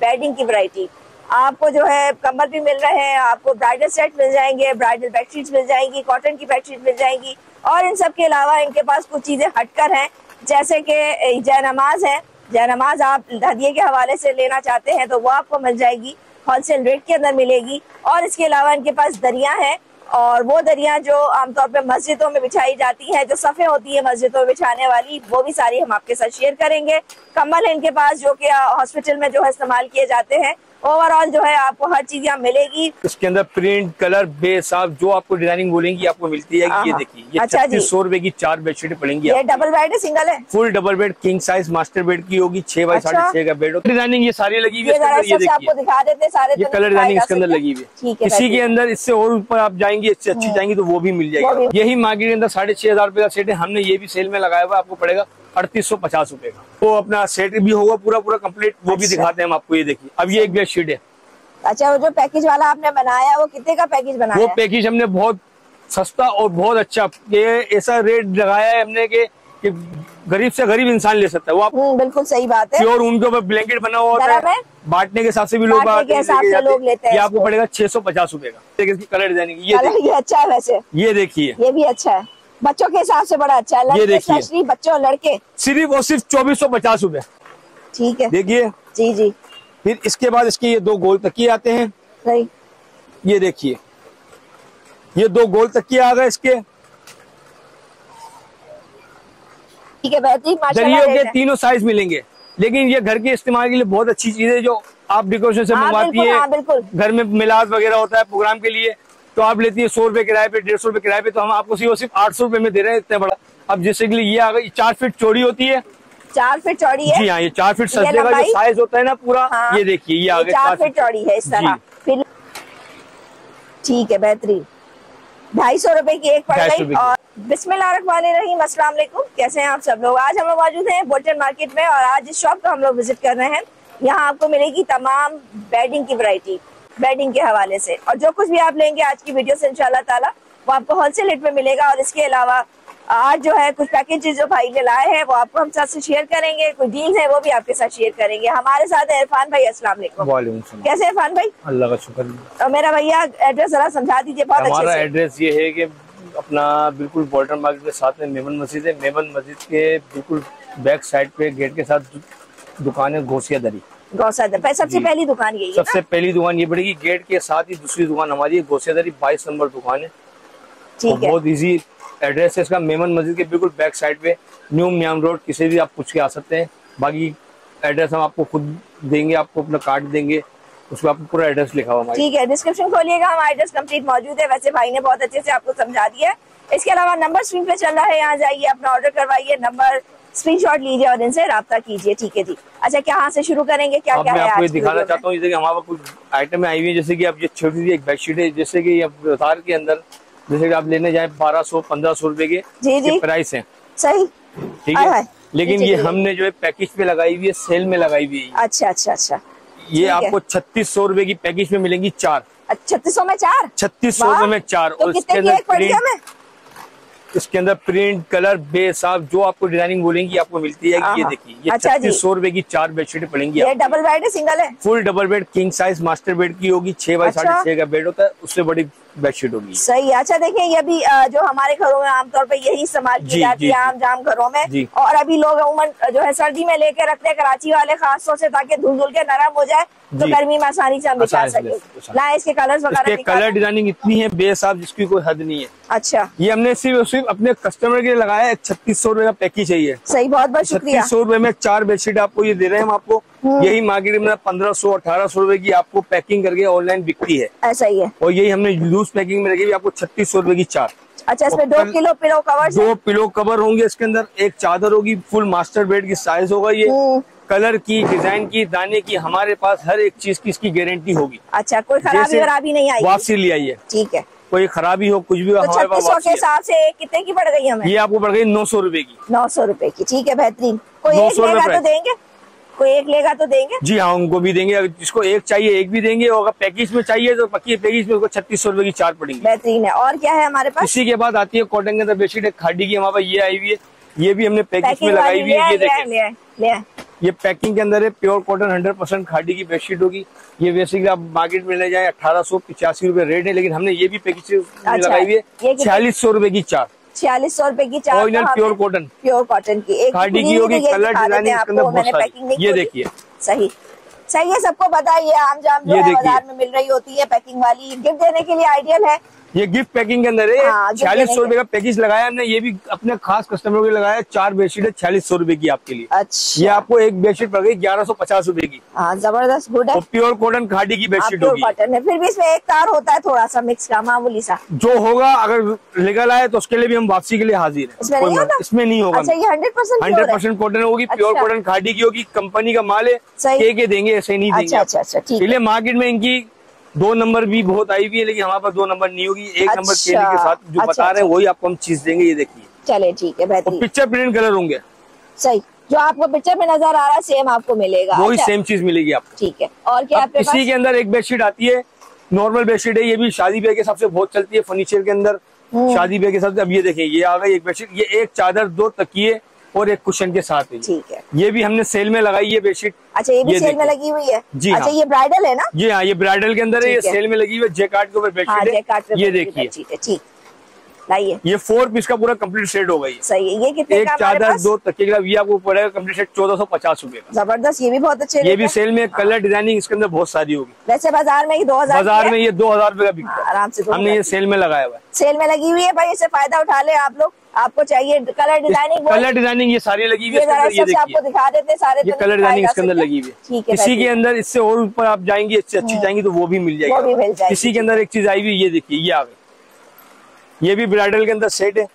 Bedding की variety, आपको जो है कम्बल भी मिल रहे हैं, आपको ब्राइडल सेट मिल जाएंगे, ब्राइडल बेडशीट मिल जाएंगी, कॉटन की बेडशीट मिल जाएंगी। और इन सब के अलावा इनके पास कुछ चीज़ें हटकर हैं, जैसे कि जयनमाज है। जयनमाज आप हदिये के हवाले से लेना चाहते हैं तो वो आपको मिल जाएगी, होलसेल रेट के अंदर मिलेगी। और इसके अलावा इनके पास दरियाँ हैं, और वो दरियाँ जो आमतौर पर मस्जिदों में बिछाई जाती हैं, जो सफ़े होती है मस्जिदों में बिछाने वाली, वो भी सारी हम आपके साथ शेयर करेंगे। कम्बल है इनके पास जो कि हॉस्पिटल में जो है इस्तेमाल किए जाते हैं। ओवरऑल जो है आपको हर चीज यहाँ मिलेगी। इसके अंदर प्रिंट, कलर, बेस, आप जो आपको डिजाइनिंग बोलेंगी आपको मिलती है। ये देखिए, ये 3600 रुपए की 4 बेडशीट पड़ेंगी। ये डबल बेड है, सिंगल है? Full double bed, king size master bed की होगी, 6 बाई 6.5 का बेड होगी। डिजाइनिंग ये सारी लगी हुई है, आपको दिखा देते सारे कलर डिजाइनिंग इसके अंदर लगी हुई है। इसी के अंदर इससे और ऊपर आप जाएंगे, इससे अच्छी जाएंगी तो वो भी मिल जाएगी। यही मार्केट के अंदर 6500 रुपए का सेट है, हमने ये भी सेल में लगाया हुआ, आपको पड़ेगा 3850 रुपए का। वो अपना सेट भी होगा पूरा पूरा कंप्लीट, वो भी दिखाते हैं हम आपको। ये देखिए, अब ये एक बेडशीट है। अच्छा, वो जो पैकेज वाला आपने बनाया, वो कितने का पैकेज बनाया? वो पैकेज हमने बहुत सस्ता और बहुत अच्छा, ये ऐसा रेट लगाया है हमने कि गरीब से गरीब इंसान ले सकता है। वो आप बिल्कुल सही बात है। और उनके ऊपर ब्लैंकेट बना हुआ होता है, बांटने के हिसाब से भी लोग लेते हैं। ये आपको पड़ेगा 650 रुपए का। कलर डिजाइनिंग ये अच्छा है, वैसे ये देखिए ये भी अच्छा है, बच्चों के हिसाब से बड़ा अच्छा है। ये देखिए, बच्चों और लड़के सिर्फ और सिर्फ 2450 रूपए। ठीक है, देखिए जी जी। फिर इसके बाद इसके ये 2 गोल तकिए आते हैं। सही, ये देखिए ये 2 गोल तकिए आ गए इसके। ठीक है, बेहतरीन। दरियों के तीनों साइज मिलेंगे, लेकिन ये घर के इस्तेमाल के लिए बहुत अच्छी चीज है, जो आप डेकोरेशन से मंगवाती है, घर में मिलाद वगैरह होता है प्रोग्राम के लिए, तो आप लेती है 100 रुपए किराए पे, 150 रुपए किराए पे, तो हम आपको सिर्फ 800 रुपए में दे रहे हैं, इतने बड़ा। अब जैसे कि ये आ गई 4 फीट चौड़ी होती है, 4 फीट चौड़ी है जी हाँ, ये 4 फीट सस्ते का जो साइज होता है ना पूरा। हाँ, ये देखिए ये आ गई 4 फीट चौड़ी है इस तरह। फिर ठीक है, बेहतरीन। 250 रुपए की एक पड़ गई। और बिस्मिल्लाहिर्रहमानिर्रहीम, अस्सलाम वालेकुम, कैसे हैं आप सब लोग? आज हम मौजूद हैं बोल्टन मार्केट में, और आज इस शॉप को हम लोग विजिट कर रहे हैं। यहाँ आपको मिलेगी तमाम बेडिंग की वैरायटी, बेडिंग के हवाले से, और जो कुछ भी आप लेंगे आज की वीडियो से इंशाल्लाह ताला वो आपको होलसेल रेट में मिलेगा। और इसके अलावा आज जो है कुछ पैकेजेस जो भाई ने लाए हैं, वो आपको हम साथ से शेयर करेंगे, कुछ डील्स हैं वो भी आपके साथ शेयर करेंगे। हमारे साथ है इरफान भाई। अस्सलाम वालेकुम, कैसे इरफान भाई? अल्लाह का शुक्र। मेरा भैया एड्रेस जरा समझा दीजिए। हमारा एड्रेस ये है कि अपना बिल्कुल बोल्टन मार्केट के साथ में मेमन मस्जिद है, मेमन मस्जिद के बिल्कुल बैक साइड पे गेट के साथ दुकान है घोसिया दरी। सबसे पहली दुकान यही है, सबसे पहली दुकान ये पड़ेगी, गेट के साथ ही दूसरी दुकान हमारी है, घोसिया दरी 22 नंबर दुकान है। ठीक है, बहुत इजी एड्रेस है इसका, मेमन मस्जिद के बिल्कुल बैक साइड पे, न्यू म्याम रोड, किसी भी आप पूछ के आ सकते हैं। बाकी एड्रेस हम आपको खुद देंगे, आपको अपना कार्ड देंगे, उसमें आपको पूरा एड्रेस लिखा हुआ। ठीक है, डिस्क्रिप्शन खोलिएगा, हमारा एड्रेस कम्प्लीट मौजूद है। वैसे भाई ने बहुत अच्छे से आपको समझा दिया। इसके अलावा नंबर स्क्रीन पे चल रहा है, यहाँ जाइए, अपना ऑर्डर करवाइए, नंबर स्क्रीनशॉट लीजिए और इनसे राब्ता कीजिए। ठीक है जी। अच्छा, क्या यहाँ से शुरू करेंगे? क्या क्या है? आपको दिखाना चाहता हूँ, जैसे हमारे कुछ आइटम आई हुई है, जैसे कि आप ये छोटी सी एक बेडशीट है, जैसे कि बाजार के अंदर जैसे कि आप लेने जाए 1200-1500 रुपए के प्राइस है। सही, ठीक है। लेकिन ये हमने जो है पैकेज पे लगाई हुई है, सेल में लगाई हुई है। अच्छा अच्छा अच्छा। ये आपको 3600 रुपए की पैकेज में मिलेंगी 4। 3600 में 4? 3600 रुपए में 4। और इसके अंदर प्रिंट, कलर, बेस, आप जो आपको डिजाइनिंग बोलेंगी आपको मिलती है। ये देखिए ये 3600 रुपए की 4 बेडशीट पड़ेंगी। ये डबल बेड है, सिंगल है? Full double bed, king size master bed की होगी, 6 बाई 6.5 का बेड होता है, उससे बड़ी बेडशीट होगी। सही। अच्छा, देखिए ये भी जो हमारे घरों में आमतौर पे यही इस्तेमाल की जाती है, आम जाम घरों में, और अभी लोग उमन जो है सर्दी में लेके रखते हैं, कराची वाले खास तौर से, ताकि धुल धुल के नरम हो जाए, तो गर्मी में आसानी से हम बिछा सके। ना इसके कलर्स वगैरह, कलर डिजाइनिंग इतनी है बेस आप, जिसकी कोई हद नहीं है। अच्छा, ये हमने सिर्फ अपने कस्टमर के लिए लगाया है। 3600 रुपए का पैकेज है। सही, बहुत बहुत शुक्रिया। 3600 रुपए में 4 बेडशीट आपको ये दे रहे हैं हम आपको। यही मार्केट में 1500-1800 रुपए की आपको पैकिंग करके ऑनलाइन बिकती है। ऐसा ही है। और यही हमने लूज पैकिंग में रखी हुई, आपको 3600 रुपए की 4। अच्छा, इसमें 2 kilo pillow cover, 2 pillow cover होंगे इसके अंदर, एक चादर होगी, फुल मास्टर बेड की साइज होगा, ये कलर की, डिजाइन की, दाने की, हमारे पास हर एक चीज की इसकी गारंटी होगी। अच्छा, कोई खराबी वराबी नहीं आएगी, वापसी ले आइए। ठीक है, कोई खराबी हो कुछ भी। तो 3600 के हिसाब से कितने की पड़ गई हमें? ये आपको पड़ गई 900 रुपए की। 900 रुपए की, ठीक है, बेहतरीन। कोई एक लेगा तो देंगे, कोई एक लेगा तो देंगे। जी हाँ, उनको भी देंगे, जिसको एक चाहिए एक भी देंगे, और अगर पैकेज में चाहिए तो पक्की पैकेज में 3600 रुपए की 4 पड़ेगी। बेहतरीन है। और क्या है हमारे पास? इसी के बाद आती है कॉटन के अंदर बेडशीट, खादी की हमारे पास ये आई हुई है, ये भी हमने पैकेज में लगाई हुई है। ये पैकिंग के अंदर है, प्योर कॉटन 100% खादी की बेडशीट होगी। ये बेसिकली आप मार्केट में ले जाए 1885 रुपए रेट है, लेकिन हमने ये भी पैकेज लगाई हुई है 4600 रुपए की चार, 4600 रुपए की चार, original pure cotton, pure cotton की एक खादी की होगी। कलर डिजाइनिंग ये देखिए, सही सही है, सबको पता है ये आम जाम जो है बाजार में मिल रही होती है पैकिंग वाली, गिफ्ट देने के लिए आइडियल है। ये गिफ्ट पैकिंग के अंदर है, 4600 रुपए का पैकेज लगाया हमने, ये भी अपने खास कस्टमरों के लिए लगाया। चार बेडशीट है 4600 रुपए की आपके लिए। अच्छा, ये आपको एक बेडशीट पड़ गई 1150 रुपए की। हाँ, जबरदस्त गुड है, तो प्योर कॉटन खादी की बेडशीट होगी, कॉटन है, फिर भी इसमें एक तार होता है थोड़ा सा मिक्स का मामूली सा, जो होगा अगर लीगल आए तो उसके लिए भी हम वापसी के लिए हाजिर है, इसमें नहीं होगा। 100% कॉटन होगी, प्योर कॉटन खादी की होगी, कंपनी का माल है, के देंगे ऐसे नहीं देंगे। अच्छा, इसलिए मार्केट में इनकी 2 नंबर भी बहुत आई हुई है, लेकिन हमारे पास 2 नंबर नहीं होगी, 1 नंबर केली के साथ जो बता रहे हैं वही आपको हम चीज देंगे। ये देखिए, चले ठीक है, बेहतरीन पिक्चर प्रिंट कलर होंगे, सही जो आपको पिक्चर में नजर आ रहा है सेम आपको मिलेगा, वही सेम चीज मिलेगी आपको, ठीक है। और क्या इसी के अंदर एक बेडशीट आती है, नॉर्मल बेडशीट है, ये भी शादी ब्याह के हिसाब से बहुत चलती है, फर्नीचर के अंदर शादी ब्याह के हिसाब से। अब ये देखिए ये आ गई एक बेडशीट, ये एक चादर 2 तकिए और एक कुशन के साथ है, ठीक है। ये भी हमने सेल में लगाई है बेडशीट। अच्छा, ये भी सेल में लगी हुई है जी। अच्छा, ये ब्राइडल है ना? जी हाँ, ये ब्राइडल के अंदर है, ये सेल में लगी हुई है, जैकार्ड के ऊपर बेडशीट है। ये देखिए, ठीक लाइए, ये 4 पीस का पूरा कंप्लीट सेट हो गई है। सही है, ये कितने का? एक चादर 2 तकिए का भी आपको पड़ेगा कंप्लीट सेट 1450 रुपए का। जबरदस्त, ये भी बहुत अच्छे, ये भी सेल में, कलर डिजाइनिंग इसके अंदर बहुत सारी होगी। वैसे बाजार में 2000, बाजार में ये 2000 रुपए का बिकता है आराम से, हमने ये सेल में लगाया हुआ है, सेल में लगी हुई है भाई, इससे फायदा उठा ले आप लोग। आपको चाहिए कलर डिजाइनिंग, कलर डिजाइनिंग ये सारी लगी हुई है, आपको दिखा देते सारे, ये कलर डिजाइनिंग इसके अंदर लगी हुई है। इसी के अंदर इससे और ऊपर आप जाएंगे, इससे अच्छी जाएंगी तो वो भी मिल जाएगी। इसी के अंदर एक चीज आई हुई, ये देखिए ये आ गई, ये भी ब्राइडल के अंदर सेट है,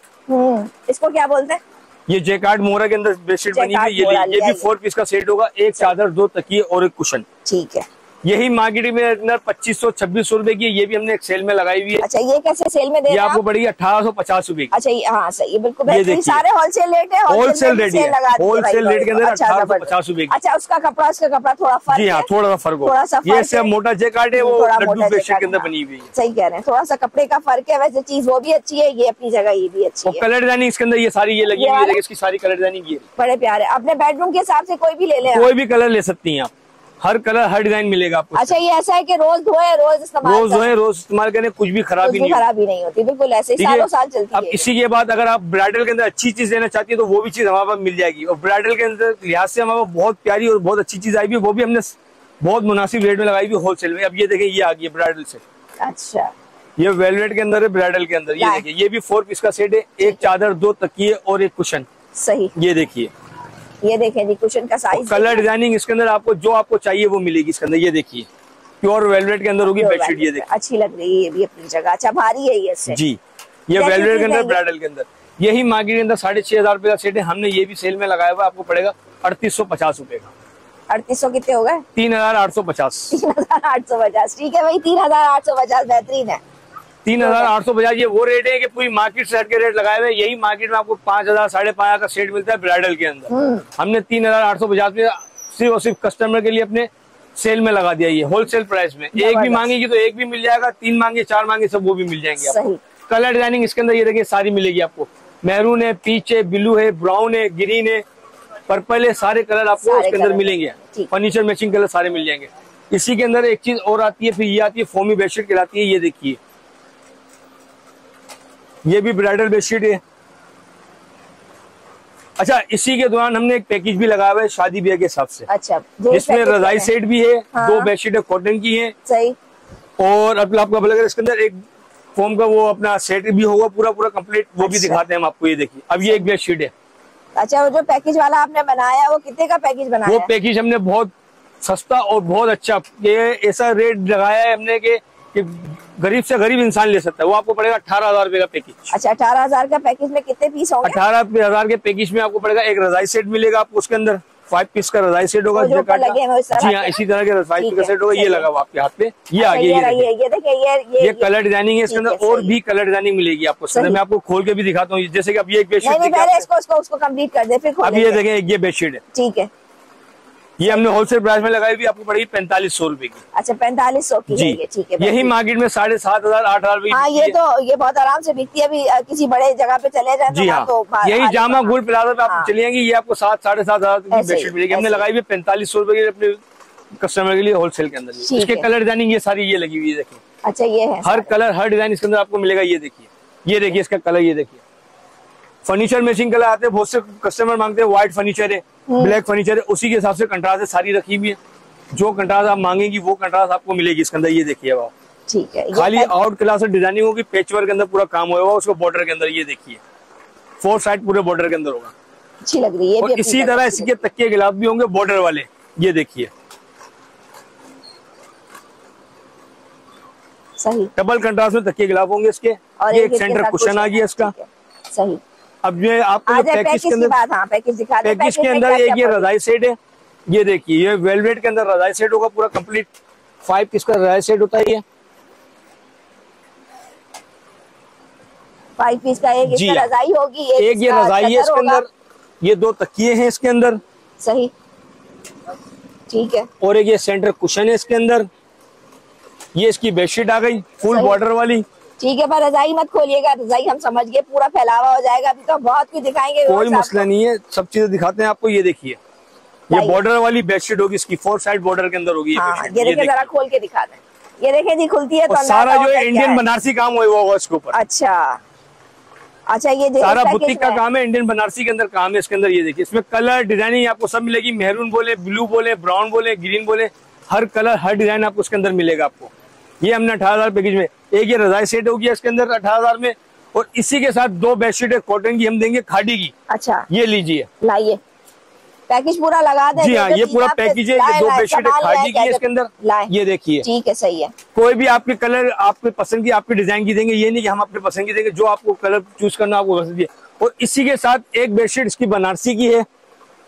इसको क्या बोलते हैं, ये जैकार्ड मोहरा के अंदर बेडशीट बनी हुई है, ये भी 4 पीस का सेट होगा, एक चादर 2 तकिए और एक कुशन, ठीक है। यही मार्केट में अंदर 2500-2600 रुपए की, ये भी हमने एक सेल में लगाई हुई है। अच्छा, ये कैसे सेल में दे रहे हैं? आपको पड़ेगी 1850 रुपए। अच्छा, हाँ सही, बिल्कुल बेहतरीन, सारे होलसेल रेट है, होलसेल रेट है, होलसेल रेट के अंदर 1850 रुपए। अच्छा, उसका कपड़ा, उसका कपड़ा थोड़ा फर्क, जी हाँ थोड़ा सा फर्क होगा, ये सब मोटा जैकार्ड है, वो लड्डू बेडशीट के अंदर बनी हुई है। सही कह रहे हैं, थोड़ा सा कपड़े का फर्क है, वैसे चीज वो भी अच्छी है, ये अपनी जगह ये भी अच्छी है। कलर डिजाइनिंग इसके अंदर ये सारी, ये लगी हुई है, इसकी सारी कलर डिजाइनिंग बड़े प्यारे, अपने बेडरूम के हिसाब से कोई भी ले लें, कोई भी कलर ले सकती है आप, हर कलर हर डिजाइन मिलेगा आपको। अच्छा, ये ऐसा है कि रोज धोए रोज इस्तेमाल, रोज धोए रोज इस्तेमाल करें, कुछ भी खराबी नहीं, खराबी नहीं होती, बिल्कुल ऐसे सालों साल चलती है। अब इसी के बाद अगर आप ब्राइडल के अंदर अच्छी चीज देना चाहती है तो वो भी चीज हमारे पास मिल जाएगी, और ब्राइडल के अंदर लिहाज से हमारे पास बहुत प्यारी और बहुत अच्छी चीज आई हुई, वो भी हमने बहुत मुनासिब रेट में लगाई हुई होलसेल में। अब ये देखिए ये आ गई ब्राइडल सेट। अच्छा, ये वेलवेट के अंदर है, ब्राइडल के अंदर, ये देखिए ये भी 4 पीस का सेट है, एक चादर 2 तकिए और एक कुशन। सही, ये देखिए, ये देखें जी, कुशन का साइज, कलर डिजाइनिंग इसके अंदर आपको जो आपको चाहिए वो मिलेगी इसके अंदर। ये देखिए प्योर वेलवेट के अंदर होगी बेडशीट, ये देखिए अच्छी लग रही है, ये भी अपनी जगह। अच्छा, भारी है ये सेट जी, ये वेलवेट के अंदर, ब्राइडल के अंदर। यही मार्केट के अंदर 6500 रुपए का सेट है, हमने ये भी सेल में लगाया हुआ, आपको पड़ेगा 3850 रुपए का। 3800 कितने हो गए? 3850। 3850, ठीक है भाई, 3850 बेहतरीन है, 3850 ये वो रेट है कि पूरी मार्केट सेट के रेट लगाए हुए। यही मार्केट में आपको 5000-5500 का सेट मिलता है ब्राइडल के अंदर, हमने 3850 में सिर्फ और सिर्फ कस्टमर के लिए अपने सेल में लगा दिया, ये होलसेल प्राइस में। एक भी मांगेगी तो एक भी मिल जाएगा, 3 मांगे 4 मांगे सब वो भी मिल जाएंगे आपको। कलर डिजाइनिंग इसके अंदर ये देखिए सारी मिलेगी आपको, मैरून है, पीच है, ब्लू है, ब्राउन है, ग्रीन है, पर्पल है, सारे कलर आपको इसके अंदर मिलेंगे, फर्नीचर मैचिंग कलर सारे मिल जाएंगे। इसी के अंदर एक चीज और आती है, फिर ये आती है फोमी बेडशीट कहलाती है, ये देखिए ये भी ब्राइडल बेडशीट है। अच्छा, इसी के दौरान हमने एक पैकेज भी लगाया हुआ है शादी ब्याह के हिसाब से। अच्छा, इसमें रजाई सेट भी है, हाँ। 2 बेडशीट कॉटन की है, सही, और आपका भला इसके अंदर एक फोम का वो अपना सेट भी होगा पूरा पूरा कंप्लीट, वो भी दिखाते हैं हम आपको। ये देखिए, अब ये एक बेडशीट है। अच्छा, वो जो पैकेज वाला आपने बनाया वो कितने का पैकेज बनाया? वो पैकेज हमने बहुत सस्ता और बहुत अच्छा, ये ऐसा रेट लगाया है हमने कि गरीब से गरीब इंसान ले सकता है। वो आपको पड़ेगा 18000 रुपए का पैकेज। अच्छा, 18000 का पैकेज में कितने पीस होंगे? 18000 के पैकेज में आपको पड़ेगा एक रजाई सेट मिलेगा आपको, उसके अंदर 5 पीस का रजाई सेट होगा, जी हाँ इसी तरह के रजाई का सेट होगा। ये लगा हुआ आपके हाथ पे, ये आगे ये देखिए, ये कलर डिजाइनिंग है इसके अंदर, और भी कलर डिजाइनिंग मिलेगी आपको। मैं आपको खोल के भी दिखाता हूँ, जैसे की अब ये एक बेडशीट, अब ये देखें ये बेडशीट है, ठीक है, ये हमने होलसेल प्राइस में लगाई हुई, आपको पड़ेगी 4500 रूपये की। अच्छा 4500 की जी है, ठीक है। यही मार्केट में 7500 8,000। हाँ ये तो ये बहुत आराम से बिकती है, अभी किसी बड़े जगह पे चले जाए जी। हाँ तो यही जामा गुल प्लाजा पे आप चलेंगे, ये आपको 7-7,500 की बेडशीट मिलेगी। हमने लगाई हुई 4500 रूपये की अपने कस्टमर के लिए होलसेल के अंदर। इसके कलर डिजाइनिंग ये सारी ये लगी हुई है, देखिए। अच्छा ये है हर कलर हर डिजाइन इसके अंदर आपको मिलेगा। ये देखिए, ये देखिए इसका कलर, ये देखिए फर्नीचर मैचिंग कलर आते हैं। बहुत से कस्टमर मांगते हैं व्हाइट फर्नीचर है, ब्लैक फर्नीचर है, उसी के हिसाब से कंट्रास्ट सारी रखी हुई है। जो कंट्रास्ट आप मांगेंगी वो कंट्रास्ट आपको मिलेगी इसके अंदर। ये देखिए आप, ठीक है। खाली आउट क्लास डिजाइनिंग होगी, पेचवर्क के अंदर पूरा काम होगा उसको, बॉर्डर के अंदर। ये देखिए 4 साइड पूरे बॉर्डर के अंदर होगा, अच्छी लग रही है। और इसी तरह इसके तकिए गिलाफ भी होंगे बॉर्डर वाले, ये देखिए सही डबल कंट्रास्ट में तकिए गिलाफ होंगे इसके। और एक सेंटर कुशन आ गया इसका, सही। अब ये आपको पैकेज के अंदर, हाँ, पैकेज के अंदर एक ये रजाई सेट है। ये देखिए ये वेलवेट के अंदर रजाई सेट होगा पूरा कंप्लीट। 5 पीस का रजाई सेट होता है ये, 5 पीस का। एक इसका रजाई होगी, एक ये रजाई है इसके अंदर। ये 2 तकिए हैं इसके अंदर, सही, ठीक है। और एक ये सेंटर कुशन है इसके अंदर। ये इसकी बेडशीट आ गई फुल बॉर्डर वाली, ठीक है। पर रजाई मत खोलिएगा, रजाई हम समझ गए पूरा फैलावा हो जाएगा। अभी तो बहुत कुछ दिखाएंगे, कोई मसला नहीं है, सब चीजें दिखाते हैं आपको। ये देखिए ये बॉर्डर वाली बेडशीट होगी, इसकी 4 साइड बॉर्डर के अंदर होगी। हाँ, ये देखिए जरा खोल के दिखा दें। ये देखिए जी खुलती है तो सारा जो इंडियन बनारसी काम हुआ होगा इसके ऊपर। अच्छा अच्छा, ये सारा बुटीक का काम है, इंडियन बनारसी के अंदर काम है इसके अंदर। ये देखिए इसमें कलर डिजाइनिंग आपको सब मिलेगी। मेहरून बोले, ब्लू बोले, ब्राउन बोले, ग्रीन बोले, हर कलर हर डिजाइन आपको उसके अंदर मिलेगा। आपको ये हमने 18,000 पैकेज में। एक ये रजाई सेट होगी इसके अंदर 18,000 में। और इसी के साथ 2 बेडशीट कॉटन की हम देंगे, खादी की। अच्छा ये लीजिए, लाइए पैकेज पूरा लगा दें। जी हाँ, ये पूरा पैकेज है। ये 2 बेडशीट खादी की है इसके अंदर, ये देखिए, ठीक है, सही है। कोई भी आपके कलर आपके पसंद की आपके डिजाइन की देंगे, ये नहीं कि हम अपने पसंद की देंगे। जो आपको कलर चूज करना आपको पसंद है। और इसी के साथ 1 बेडशीट इसकी बनारसी की है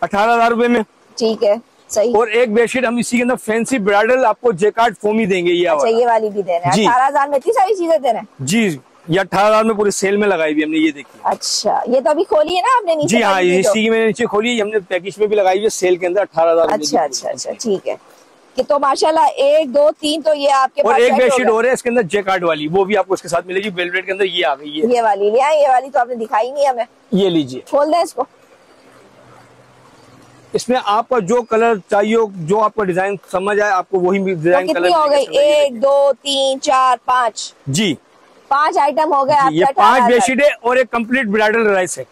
18,000 रूपये में, ठीक है, सही। और 1 बेडशीट हम इसी के अंदर फैंसी ब्राइडल आपको जेकार्ड फोमी देंगे। ये अच्छा, ये वाली भी दे रहे हैं 18,000 में। इतनी सारी चीजें दे रहे हैं जी। ये 18,000 में पूरी सेल में लगाई हुई हमने। ये देखिए, अच्छा ये तो अभी खोली है ना आपने नीचे? जी हाँ, इसी की मैंने नीचे खोली, हमने पैकेज में भी लगाई हुई सेल के अंदर 18,000। अच्छा अच्छा अच्छा, ठीक है। तो माशाल्लाह 1 2 3 तो ये आपके पास। और 1 बेडशीट हो रहे हैं इसके अंदर जेकार्ड वाली, वो भी आपको इसके साथ मिलेगी वेलवेट के अंदर। ये आ गई है, ये वाली ले आए। ये वाली तो आपने दिखाई नहीं हमें। ये लीजिए, खोल दें इसको। इसमें आपका जो कलर चाहिए, जो आपका डिजाइन समझ आए, आपको वही डिजाइन कलर हो गई। 1 2 3 4 5 जी 5 आइटम हो गए। ये 5 बेडशीट है और एक कंप्लीट ब्राइडल राइस है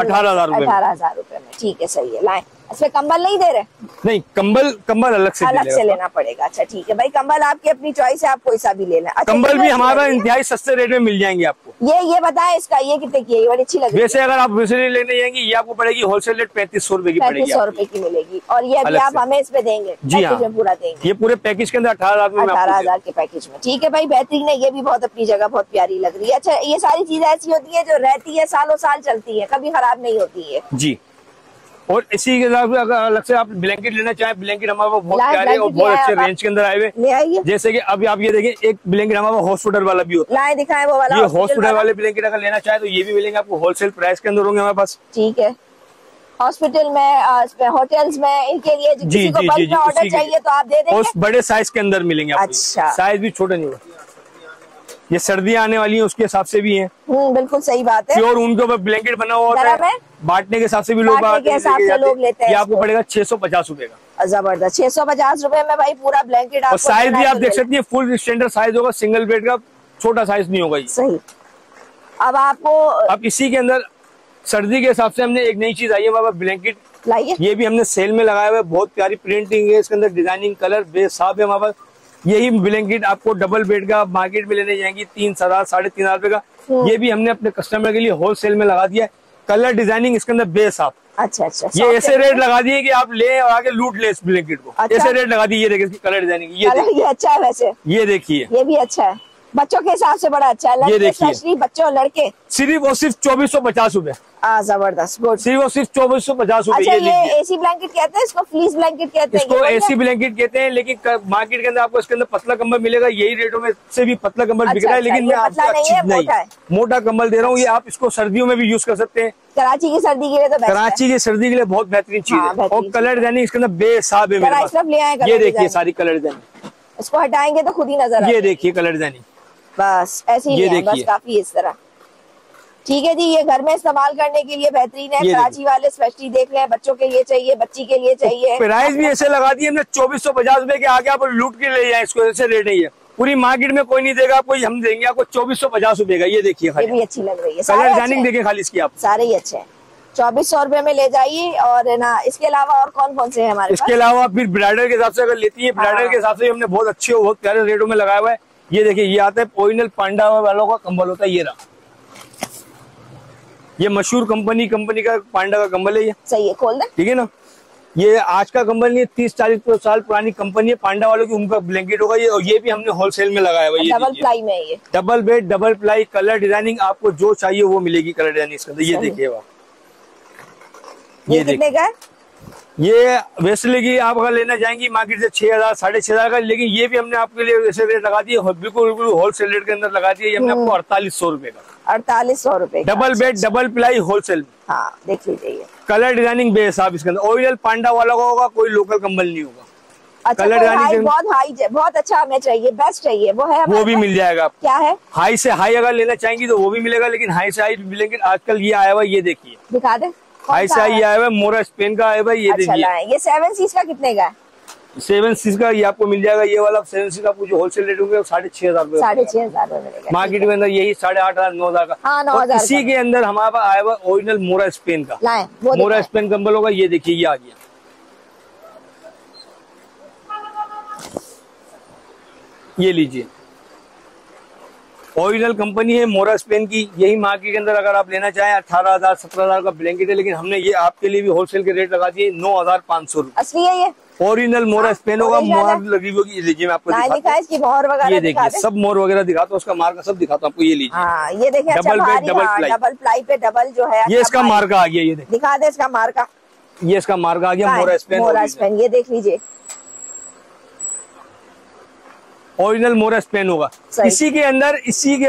18,000 रूपये में, ठीक है, सही है। लाए, इसमें कंबल नहीं दे रहे? नहीं, कंबल अलग से लेना पड़ेगा। अच्छा ठीक है भाई, कंबल आपकी अपनी चॉइस है, आप कोई सा भी लेना। अच्छा, कंबल भी हमारा इंतहाई सस्ते रेट में मिल जाएंगे आपको। ये बताएं इसका ये कितने की है? ये वाली अच्छी लग रही है। वैसे अगर आप वैसे लेने जाएंगे ये आपको पड़ेगी होलसेल रेट 3500 रूपये की पड़ेगी, 3500 रूपये की मिलेगी। और ये अभी आप हमें इसमें देंगे, जी हाँ, पूरा देंगे। ये पूरे पैकेज के अंदर 18,000 के पैकेज में, ठीक है भाई, बेहतरीन है। ये भी बहुत अपनी जगह बहुत प्यारी लग रही है। अच्छा, ये सारी चीजें ऐसी होती है जो रहती है, सालों साल चलती है, कभी खराब नहीं होती है जी। और इसी के साथ अगर अलग से आप ब्लैंकेट लेना चाहें, ब्लैंकेट हमारे पास बहुत प्यारे और बहुत अच्छे रेंज के अंदर आए हुए। जैसे कि अभी आप ये देखें, एक ब्लैंकेट हमारे पास हॉस्पिटल वाला भी होता है, दिखाएं वो वाला। ये हॉस्पिटल वाले ब्लैंकेट अगर लेना चाहे तो ये भी मिलेंगे आपको होलसेल प्राइस के अंदर होंगे हमारे पास, ठीक है। हॉस्पिटल में, होटल्स में, इनके लिए किसी को बल्क में ऑर्डर चाहिए तो आप दे देंगे। और बड़े साइज के अंदर मिलेंगे आपको, साइज भी छोटा नहीं होगा। ये सर्दियां आने वाली हैं उसके हिसाब से भी हैं, बिल्कुल सही बात है। और उनके ऊपर ब्लैंकेट बना हुआ होता है, बांटने के हिसाब से भी लोग लेते हैं। ये आपको पड़ेगा 650 रूपये का, जबरदस्त 650 रूपये में भाई पूरा ब्लैंकेट। और साइज भी आप देख सकती है, फुल स्टैंडर्ड साइज होगा, सिंगल बेड का छोटा साइज नहीं होगा, सही। अब आपको अब इसी के अंदर सर्दी के हिसाब से हमने एक नई चीज आई है बाबा, ब्लैंकेट लाइए। ये भी हमने सेल में लगाया हुआ है, बहुत प्यारी प्रिंटिंग है इसके अंदर, डिजाइनिंग कलर बेसाब है हमारे पास। यही ब्लैंकेट आपको डबल बेड का मार्केट में लेने जाएंगी 3,000 साढ़े 3,000 रूपये का। ये भी हमने अपने कस्टमर के लिए होलसेल में लगा दिया है, कलर डिजाइनिंग इसके अंदर बेसाब। अच्छा अच्छा, ये ऐसे रेट लगा दिए कि आप ले और आगे लूट ले इस ब्लैंकेट को। अच्छा, ऐसे रेट लगा दिए। ये देखिए इसकी कलर डिजाइनिंग, ये अच्छा है वैसे। ये देखिए, ये भी अच्छा है। बच्चों के हिसाब से बड़ा अच्छा है। ये देखिए बच्चों लड़के सिर्फ और सिर्फ 2450 रूपए। जबरदस्त, सिर्फ और सिर्फ 2450 रूपए। ये एसी ब्लैंकेट कहते हैं इसको, फ्लीस ब्लैंकेट कहते हैं इसको, एसी ब्लैंकेट कहते हैं। लेकिन मार्केट के अंदर आपको इसके अंदर पतला कंबल मिलेगा, यही रेटों में से भी पतला कंबल बिक रहा है। लेकिन मैं आपको मोटा कंबल दे रहा हूँ, ये आप इसको सर्दियों में भी यूज कर सकते हैं। कराची की सर्दी के लिए तो कराची की सर्दी के लिए बहुत बेहतरीन चीज है। और कलर दैनी इसके अंदर बेहिसाब है। ये देखिए सारी कलर दैनी, इसको हटाएंगे तो खुद ही नजर। ये देखिए कलर दैनी, बस ऐसी ही है, बस काफी इस तरह। ठीक है जी, ये घर में इस्तेमाल करने के लिए बेहतरीन है। कराची वाले स्पेशली देख रहे हैं, बच्चों के लिए चाहिए, बच्ची के लिए चाहिए। प्राइस भी ऐसे लगा दी हमने 2450 रूपए के, आगे आप लूट के ले जाए इसको, ऐसे रेट नहीं है। पूरी मार्केट में कोई नहीं देगा आपको, हम देंगे आपको 2450 रूपए का। ये देखिए भी अच्छी लग रही है, कलर डिजाइनिंग देखिए खाली इसकी, आप सारे ही अच्छे हैं। 2400 रूपये में ले जाइए। और ना इसके अलावा और कौन कौन से है हमारे? इसके अलावा फिर ब्राइडल के हिसाब से अगर लेती है, ब्राइडल के हिसाब से हमने बहुत अच्छे और बहुत प्यारे रेटों में लगाया हुआ है। ये देखिए ये आता है ओरिजिनल पांडा वालों का कंबल होता है, ये रहा, ये मशहूर कंपनी का पांडा का कंबल है। ये सही है, खोल दे। ठीक है ना, ये आज का कंबल नहीं, 30-40 साल पुरानी कंपनी है। पांडा वालों की उनका ब्लैंकेट होगा ये। और ये भी हमने होलसेल में लगाया हुआ है, डबल प्लाई में। ये double bed, double ply, colour designing, आपको जो चाहिए वो मिलेगी कलर डिजाइनिंग इसके अंदर। ये देखिए ये कितने का? ये वैसे की आप अगर लेना चाहेंगी मार्केट से 6000-6500 का, लेकिन ये भी हमने आपके लिए ऐसे रेट लगा दिए, बिल्कुल होलसेल रेट के अंदर लगा दिए। ये हमने आपको 4800 रूपये का, 4800 रूपये, double bed double ply wholesale. हाँ देख लीजिए, कलर डिजाइनिंग बेहसाब इसके अंदर, ओरिजिनल पांडा वाला का होगा, कोई लोकल कंबल नहीं होगा। अच्छा, कलर डिजाइनिंग बहुत हाई, बहुत अच्छा हमें चाहिए, बेस्ट चाहिए वो है, वो भी मिल जाएगा। क्या है हाई से हाई अगर लेना चाहेंगी तो वो भी मिलेगा, लेकिन हाई से हाई मिलेंगे। आजकल ये आया हुआ, ये देखिए दिखा दे, ऐसा ही आया हुआ, मोरा स्पेन का आया हुआ। ये देखिए ये 7 सीज का कितने का है? 7 सीज का ये आपको मिल जाएगा, ये वाला 7 सीज का आपको जो होलसेल रेट होंगे 6500 रूपये, 6500 रूपये मिलेगा। मार्केट में अंदर यही 8500-9000 का। हाँ 9000 इसी के अंदर हमारे पास आया हुआ ओरिजिनल मोरा स्पेन का, मोरा स्पेन कंबल होगा। ये देखिए ये आ गया, ये लीजिए, ओरिजिनल कंपनी है मोरा स्पेन की। यही मार्केट के अंदर अगर आप लेना चाहें 18000-17000 का ब्लैंकेट है, लेकिन हमने ये आपके लिए भी होलसेल के रेट लगा दिए 9500 रूपये। असली है ये ओरिजिनल मोरा स्पेन होगा, मोहर लगी होगी। ये लीजिए मैं आपको दिखाता हूं, इसकी मोहर वगैरह, ये देखिए सब मोहर वगैरह दिखाता हूं, उसका मार्का सब दिखाता हूं आपको। ये लीजिए, ये देखिए डबल बेड डबल प्लाई पे डबल जो है, ये इसका मार्का आ गया। ये दिखा दे इसका मार्का, ये इसका मार्का आ गया, मोरा स्पेन। ये देख लीजिए ओरिजिनल मोरा स्पेन होगा। इसी के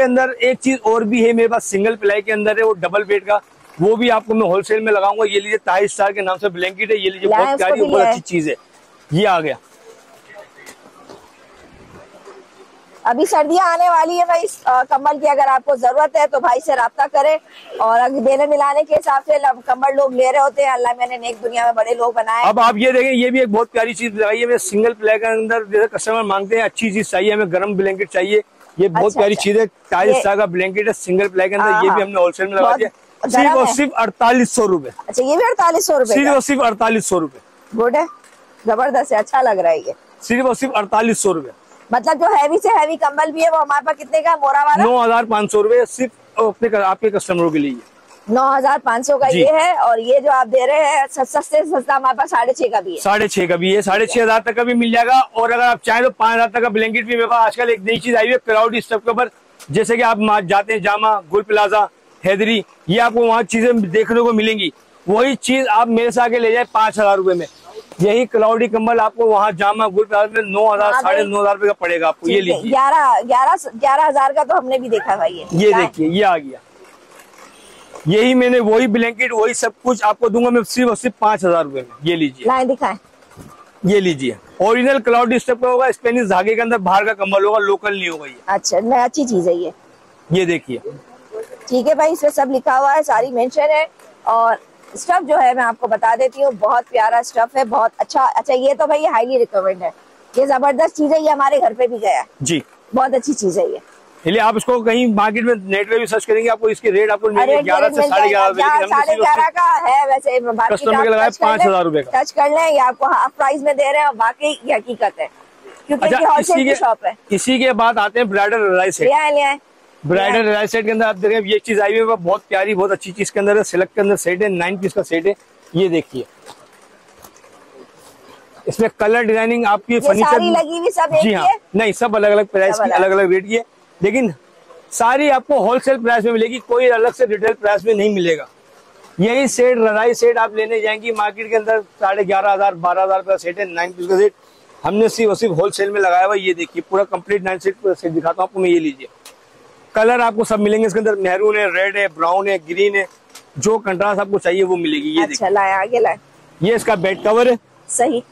अंदर एक चीज और भी है मेरे पास, सिंगल प्लाई के अंदर है, वो डबल बेड का, वो भी आपको मैं होलसेल में लगाऊंगा। ये लीजिए ताहिर स्टार के नाम से ब्लैंकेट है, ये लीजिए बहुत प्यारी बहुत अच्छी चीज है। ये आ गया, अभी सर्दियां आने वाली है भाई, कंबल की अगर आपको जरूरत है तो भाई से राब्ता करें। और देने मिलाने के हिसाब से कंबल लोग ले रहे होते हैं, अल्लाह मैंने नेक दुनिया में बड़े लोग बनाए। अब आप ये देखें, ये भी एक बहुत प्यारी चीज लगाई है सिंगल प्ले के अंदर। जैसे कस्टमर मांगते हैं अच्छी चीज चाहिए, हमें गर्म ब्लैंकेट चाहिए, ये बहुत प्यारी चीज है। 40 का ब्लैंकेट है सिंगल प्ले के अंदर, ये भी हमने होलसेल में लगा दिया, सिर्फ और सिर्फ 4800 रूपये। अच्छा ये भी 4800 रूपये, सिर्फ और सिर्फ 4800 रूपये। गुड है, जबरदस्त है, अच्छा लग रहा है। ये सिर्फ और सिर्फ 4800 रूपये, मतलब जो हैवी से हैवी कंबल भी है वो हमारे पास कितने का मोरा वाला? 9500 रूपये, सिर्फ अपने आपके कस्टमरों के लिए। 9500 का ये है। और ये जो आप दे रहे हैं सस्ते से सस्ता हमारे पास 6,500 का भी है, 6,500 का भी है, 6,500 तक का भी मिल जाएगा। और अगर आप चाहें तो 5000 तक का ब्लैंकेट भी मेरे पास आजकल एक नई चीज आई है, क्राउडी स्टफ के ऊपर। जैसे की आप जाते हैं जामा, गुल प्लाजा, हैदरी, ये आपको वहाँ चीजें देखने को मिलेंगी। वही चीज आप मेरे से आके ले जाए 5000 रूपये में। यही क्लाउडी कंबल आपको वहाँ जामा गुल प्लाजा में 9,000-9,500 रूपये का पड़ेगा आपको। ये लीजिए 11,000 का तो हमने भी देखा भाई। ये देखिए ये आ गया, यही मैंने वही ब्लैंकेट वही सब कुछ आपको दूंगा मैं सिर्फ और सिर्फ 5000 रूपये में। ये लीजिए लाए दिखाएं, ये लीजिए ओरिजिनल क्लाउडी स्टफ का होगा, स्पेनिश धागे के अंदर बाहर का कंबल होगा, लोकल नहीं होगा। ये अच्छा मैं अच्छी चीज है ये देखिए। ठीक है भाई, इसमें सब लिखा हुआ है, सारी मेंशन है। और स्टफ जो है मैं आपको बता देती हूँ, बहुत प्यारा स्टफ है, बहुत अच्छा। अच्छा ये तो भाई हाईली रिकमेंड है, ये जबरदस्त चीज है, ये हमारे घर पे भी गया जी, बहुत अच्छी चीज है। ये इसलिए आप इसको कहीं मार्केट में नेट पे भी सर्च करेंगे, आपको इसके रेट आपको 11,000 से 11,500 का है। वैसे कस्टमर के लगाए 5000 रूपये का, टच कर लें, ये आपको हाफ प्राइस में दे रहे हैं और बाकी ये हकीकत है क्योंकि शॉप है। इसी के बाद आते हैं bridal rice, bridal rice set के अंदर आप देखें ये चीज आई हुई है, बहुत प्यारी बहुत अच्छी चीज के अंदर है। सिल्क के अंदर सेट है, 9 पीस का सेट है। ये देखिए इसमें कलर डिजाइनिंग आपकी फर्नीचर लगी हुई सब एक ही है? नहीं, सब अलग अलग प्राइस की, अलग अलग रेट की है। लेकिन सारी आपको होलसेल प्राइस में मिलेगी, कोई अलग से रिटेल प्राइस में नहीं मिलेगा। यही सेट रजाई सेट आप लेने जाएंगी मार्केट के अंदर 11,500-12,000 का सेट है, 9 पीस का सेट। हमने सिर्फ होलसेल में लगाया हुआ, ये देखिए पूरा कंप्लीट 9 सेट दिखाता हूँ आपको मैं। ये लीजिए, कलर आपको सब मिलेंगे इसके अंदर, मेहरून है, रेड है, ब्राउन है, ग्रीन है, जो कंट्रास्ट आपको चाहिए वो मिलेगी। ये अच्छा, लाए आगे लाए। ये इसका बेड कवर है, सही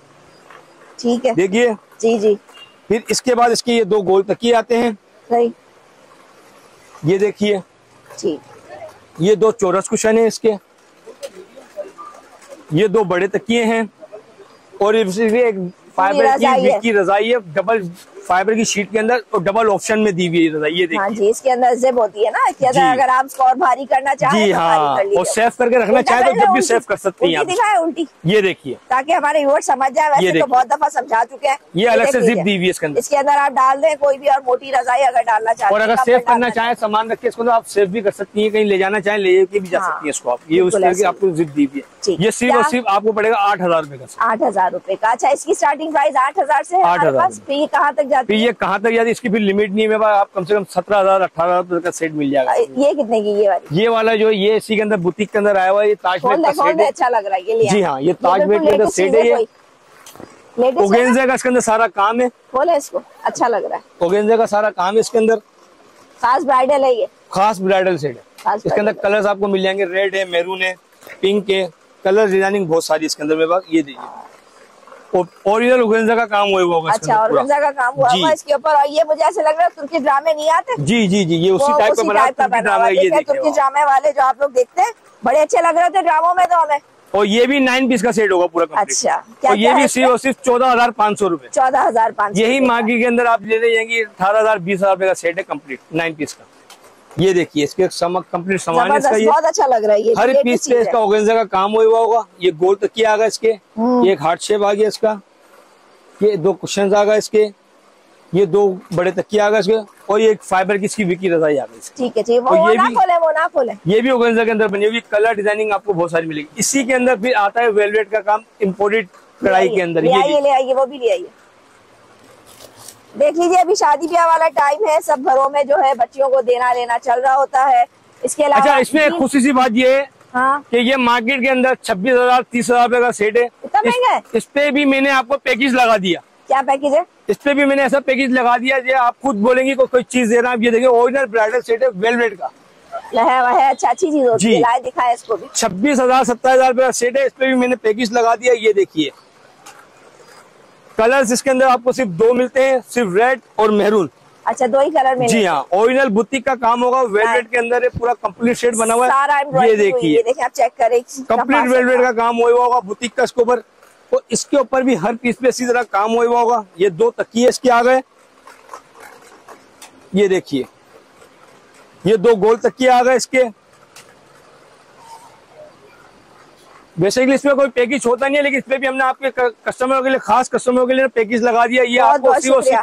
ठीक है, देखिए जी जी। फिर इसके बाद इसके ये 2 गोल तकिए आते हैं, सही, ये देखिए ठीक। ये 2 चौरस कुशन है इसके, ये 2 बड़े तकिए हैं, और एक फाइबर की रजाई है, डबल फाइबर की शीट के अंदर और डबल ऑप्शन में दी हुई है रजाई। ये देखिए हाँ जी, इसके अंदर जिप होती है ना, अगर आप इसको और भारी करना चाहें जी हाँ, और सेफ करके रखना चाहे तो जब भी सेफ कर सकती हैं। दिखाए उल्टी, ये देखिए, ताकि हमारे व्यूअर्स समझ जाए, वैसे तो बहुत दफा समझा चुके हैं। ये अलग से जिप दी हुई है इसके अंदर, इसके अंदर आप डाल दें कोई भी और मोटी रजाई अगर डालना चाहे, और अगर सेफ करना चाहे सामान रख के इसको, आप सेफ भी कर सकती है, कहीं ले जाना चाहे ले भी जा सकती है इसको आप। ये उसकी आपको जिप दी हुई है, ये सिर्फ और सिर्फ आपको पड़ेगा 8,000 रूपये का, 8,000 रूपये का। अच्छा, इसकी स्टार्टिंग प्राइस 8,000 से 8,000 कहाँ तक जाती है? ये कहाँ तक जाती है इसकी फिर लिमिट नहीं है, आप कम से कम 17,000-18,000 का सेट मिल जाएगा। ये कितने की ये वाली? ये वाला जो ये इसी के अंदर बुटीक के अंदर आया हुआ है, ये ताजमहल का सेट है, अच्छा लग रहा है ये जी हाँ। ये ताजमहल के अंदर सेट है, ऑर्गेन्जा का इसके अंदर सारा काम है, खोले इसको, अच्छा लग रहा है, ऑर्गेन्जा का सारा काम है इसके अंदर, खास ब्राइडल है, ये खास ब्राइडल सेट है। इसके अंदर कलर्स आपको मिल जाएंगे, रेड है, मैरून है, पिंक है, कलर डिजाइनिंग बहुत सारी इसके अंदर मेरे पास। ये देखिए और इधर ऑर्गेन्जा का काम हुआ होगा, अच्छा ऑर्गेन्जा का काम हुआ होगा इसके ऊपर। और ये मुझे ऐसे लग रहा है तुर्की ड्रामे नहीं आते जी जी जी, ये उसी टाइप का बना हुआ है, तुर्की ड्रामे वाले जो आप लोग देखते हैं, बड़े अच्छे लग रहे थे ड्रामों में तो हमें। और ये भी 9 पीस का सेट होगा पूरा, अच्छा। और ये भी सिर्फ और सिर्फ 14,500 रूपये, 14,500 यही मार्केट के अंदर आप ले जाएंगे। 18,000-20,000 का सेट है कम्प्लीट 9 पीस का। ये देखिए इसके कम्प्लीट सामान है इसका, ये बहुत अच्छा लग रहा है, हर पीस पे इसका ऑर्गेन्जा का काम हुआ होगा। ये गोल तकिया आ गया इसके, ये एक हार्ट शेप आ गया इसका, ये 2 कुशन्स आ गए इसके, ये 2 बड़े तकिया आ गए इसके, और ये एक फाइबर की इसकी विकी रजाई आ गई, ठीक है ठीक। और ये भी ऑर्गेन्जा के अंदर बनी हुई, कलर डिजाइनिंग आपको बहुत सारी मिलेगी। इसी के अंदर फिर आता है वेलवेट का काम, इम्पोर्टेड कढ़ाई के अंदर, ये ले आइए, वो भी ले आइए। देख लीजिए अभी शादी ब्याह वाला टाइम है, सब घरों में जो है बच्चियों को देना लेना चल रहा होता है। इसके अलावा अच्छा, इसमें एक खुशी सी बात ये है हाँ? कि ये मार्केट के अंदर 26,000-30,000 रूपये का सेट है, इतना महंगा है। इस पे भी मैंने आपको पैकेज लगा दिया, क्या पैकेज है इस पे भी मैंने ऐसा पैकेज लगा दिया जो आप खुद बोलेंगे कोई चीज देना। आप ये देखिए ओरिजिनल ब्राइडल सेट है, वेलवेट का है, अच्छा अच्छी चीज होती है, दिखाए इसको भी। 26,000-27,000 रूपये का सेट है, इस पे भी मैंने पैकेज लगा दिया। ये देखिए कलर्स इसके अंदर आपको सिर्फ 2 मिलते हैं, सिर्फ रेड और मेहरून, अच्छा 2 ही कलर में जी हाँ। ओरिजिनल बुटीक का काम होगा, वेलवेट के अंदर पूरा कंप्लीट शेड बना हुआ है, ये देखिए आप चेक करें, कंप्लीट वेलवेट का काम हुआ होगा बुटीक का इसके ऊपर, और इसके ऊपर भी हर पीस पे इसी तरह काम हुआ होगा। ये 2 तकिए इसके आ गए, ये देखिए ये 2 गोल तकिए आ गए इसके। बेसिकली इसमें कोई पैकेज होता नहीं है, लेकिन इसमें भी हमने आपके कस्टमरों के लिए, खास कस्टमरों के लिए पैकेज लगा दिया। ये आपको